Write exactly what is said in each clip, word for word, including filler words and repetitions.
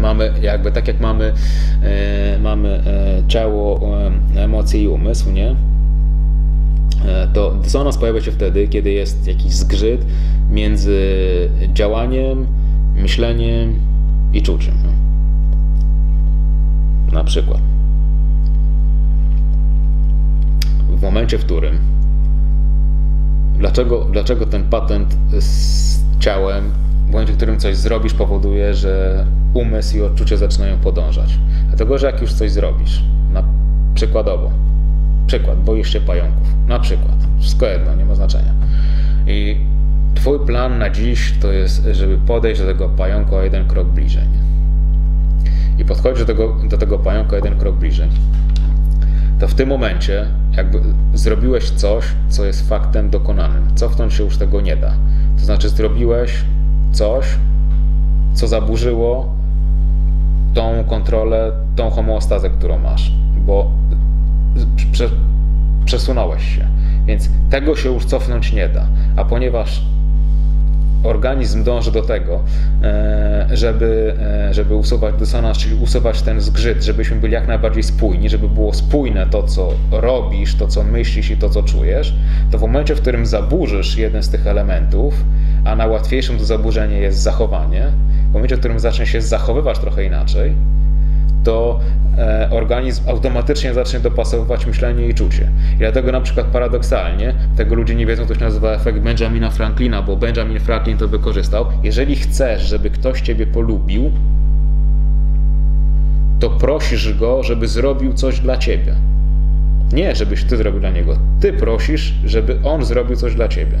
mamy, jakby tak jak mamy, e, mamy e, ciało, e, emocje i umysł, nie? To dysonans pojawia się wtedy, kiedy jest jakiś zgrzyt między działaniem, myśleniem i czuciem. Na przykład w momencie, w którym dlaczego, dlaczego ten patent z ciałem, w momencie, w którym coś zrobisz, powoduje, że umysł i odczucie zaczynają podążać. Dlatego, że jak już coś zrobisz, na przykładowo, przykład, boisz się pająków, na przykład, wszystko jedno, nie ma znaczenia. I twój plan na dziś to jest, żeby podejść do tego pająka o jeden krok bliżej. I podchodzisz do tego, do tego pająka o jeden krok bliżej. To w tym momencie jakby zrobiłeś coś, co jest faktem dokonanym. Cofnąć się już tego nie da. To znaczy zrobiłeś coś, co zaburzyło tą kontrolę, tą homeostazę, którą masz, bo Prze przesunąłeś się, więc tego się już cofnąć nie da, a ponieważ organizm dąży do tego, żeby, żeby usuwać dysonans, czyli usuwać ten zgrzyt, żebyśmy byli jak najbardziej spójni, żeby było spójne to, co robisz, to, co myślisz i to, co czujesz, to w momencie, w którym zaburzysz jeden z tych elementów, a najłatwiejszym do zaburzenia jest zachowanie, w momencie, w którym zacznie się zachowywać trochę inaczej, to organizm automatycznie zacznie dopasowywać myślenie i czucie. I dlatego na przykład paradoksalnie, tego ludzie nie wiedzą, to się nazywa efekt Benjamina Franklina, bo Benjamin Franklin to wykorzystał. Jeżeli chcesz, żeby ktoś ciebie polubił, to prosisz go, żeby zrobił coś dla ciebie. Nie, żebyś ty zrobił dla niego. Ty prosisz, żeby on zrobił coś dla ciebie.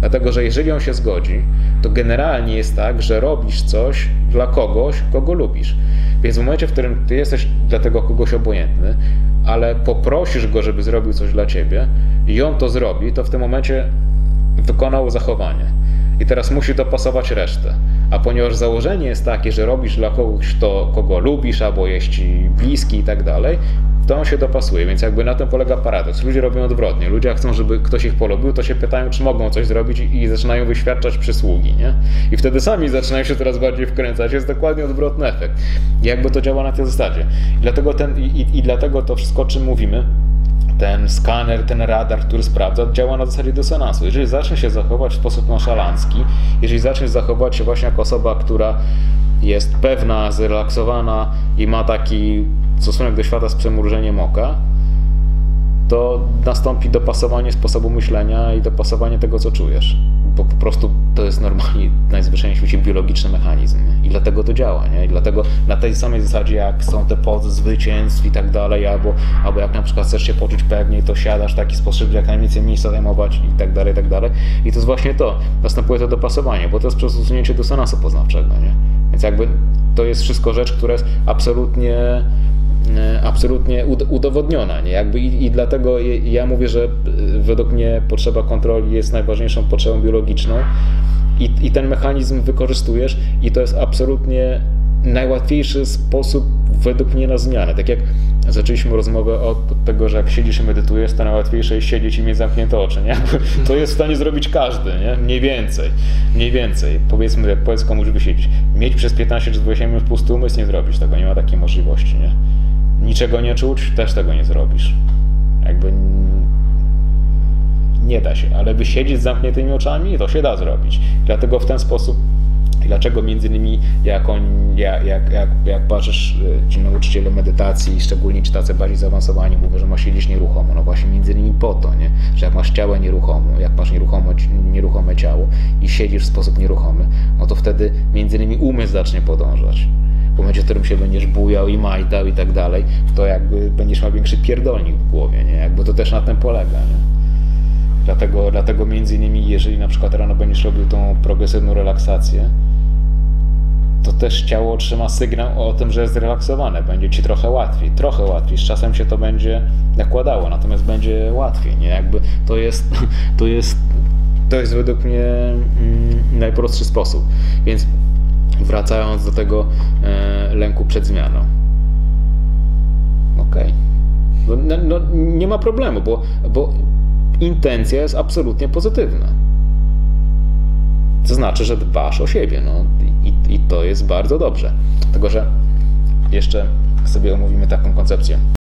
Dlatego, że jeżeli on się zgodzi, to generalnie jest tak, że robisz coś dla kogoś, kogo lubisz. Więc w momencie, w którym ty jesteś dla tego kogoś obojętny, ale poprosisz go, żeby zrobił coś dla ciebie i on to zrobi, to w tym momencie wykonał zachowanie. I teraz musi dopasować resztę. A ponieważ założenie jest takie, że robisz dla kogoś to, kogo lubisz, albo jest ci bliski i tak dalej, to on się dopasuje, więc jakby na tym polega paradoks. Ludzie robią odwrotnie. Ludzie jak chcą, żeby ktoś ich polubił, to się pytają, czy mogą coś zrobić i zaczynają wyświadczać przysługi, nie? I wtedy sami zaczynają się coraz bardziej wkręcać. Jest dokładnie odwrotny efekt. I jakby to działa na tej zasadzie. I dlatego, ten, i, i dlatego to wszystko, o czym mówimy, ten skaner, ten radar, który sprawdza, działa na zasadzie dysonansu. Jeżeli zaczniesz się zachować w sposób nonszalancki, jeżeli zaczniesz zachować się właśnie jak osoba, która jest pewna, zrelaksowana i ma taki stosunek do świata z przymrużeniem oka, to nastąpi dopasowanie sposobu myślenia i dopasowanie tego, co czujesz. Bo po prostu to jest normalnie najzwyczajniej w świecie biologiczny mechanizm. Nie? I dlatego to działa. Nie? I dlatego na tej samej zasadzie, jak są te pozy zwycięstw i tak dalej, albo, albo jak na przykład chcesz się poczuć pewniej, to siadasz w taki sposób, jak najwięcej miejsca zajmować i tak dalej, i tak dalej. I to jest właśnie to. Następuje to dopasowanie, bo to jest przez usunięcie dysonansu poznawczego. Nie? Więc jakby to jest wszystko rzecz, która jest absolutnie absolutnie udowodniona. Nie? Jakby i, I dlatego ja mówię, że według mnie potrzeba kontroli jest najważniejszą potrzebą biologiczną i, i ten mechanizm wykorzystujesz i to jest absolutnie najłatwiejszy sposób według mnie na zmianę. Tak jak zaczęliśmy rozmowę od tego, że jak siedzisz i medytujesz, to najłatwiejsze jest siedzieć i mieć zamknięte oczy. Nie? To jest w stanie zrobić każdy, nie? Mniej więcej. Mniej więcej. Powiedzmy, powiedz komuś, żeby siedzieć. Mieć przez piętnaście czy dwadzieścia minut pusty umysł, nie zrobić tego. Nie ma takiej możliwości. Nie? Niczego nie czuć, też tego nie zrobisz. Jakby nie da się, ale by siedzieć z zamkniętymi oczami, to się da zrobić. Dlatego w ten sposób, dlaczego między innymi jak, on, jak, jak, jak, jak patrzysz, czy nauczyciele medytacji, szczególnie czy tacy bardziej zaawansowani, mówią, że masz siedzieć nieruchomo. No właśnie między innymi po to, nie? Że jak masz ciało nieruchomo, jak masz nieruchomo, nieruchome ciało i siedzisz w sposób nieruchomy, no to wtedy między innymi umysł zacznie podążać. W momencie, w którym się będziesz bujał i majdał i tak dalej, to jakby będziesz miał większy pierdolnik w głowie, nie? Jakby to też na tym polega, nie? Dlatego, dlatego między innymi, jeżeli na przykład rano będziesz robił tą progresywną relaksację, to też ciało otrzyma sygnał o tym, że jest zrelaksowane. Będzie ci trochę łatwiej, trochę łatwiej. Z czasem się to będzie nakładało, natomiast będzie łatwiej, nie? Jakby to jest, to jest, to jest według mnie mm, najprostszy sposób. Więc wracając do tego e, lęku przed zmianą. Okej. Okay. No, no, nie ma problemu, bo, bo intencja jest absolutnie pozytywna. To znaczy, że dbasz o siebie. No. I, I to jest bardzo dobrze. Dlatego, że jeszcze sobie omówimy taką koncepcję.